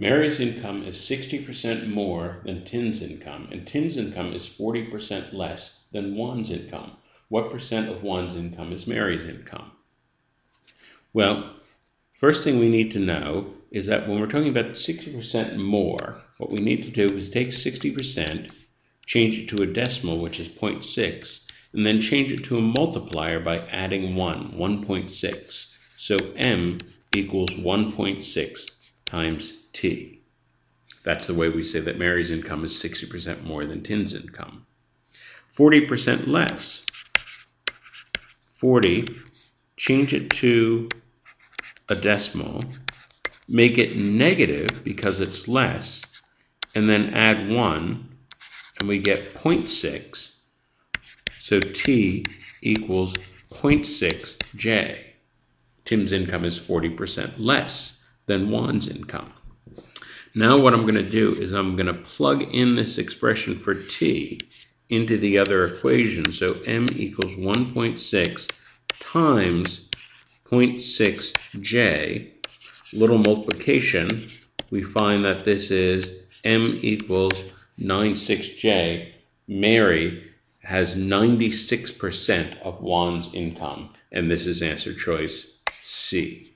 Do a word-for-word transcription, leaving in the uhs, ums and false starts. Mary's income is sixty percent more than Tim's income, and Tim's income is forty percent less than Juan's income. What percent of Juan's income is Mary's income? Well, first thing we need to know is that when we're talking about sixty percent more, what we need to do is take sixty percent, change it to a decimal, which is zero point six, and then change it to a multiplier by adding one, one point six. So M equals one point six times T. That's the way we say that Mary's income is sixty percent more than Tim's income. forty percent less. forty, change it to a decimal, make it negative because it's less, and then add one, and we get zero point six, so T equals zero point six J. Tim's income is forty percent less than Juan's income. Now what I'm going to do is I'm going to plug in this expression for T into the other equation, so M equals one point six times zero point six J. Little multiplication, we find that this is M equals ninety-six J. Mary has ninety-six percent of Juan's income, and this is answer choice C.